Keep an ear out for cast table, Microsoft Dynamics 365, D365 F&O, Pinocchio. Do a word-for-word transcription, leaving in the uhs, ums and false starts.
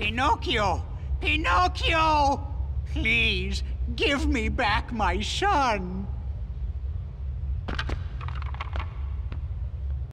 Pinocchio! Pinocchio! Please, give me back my son!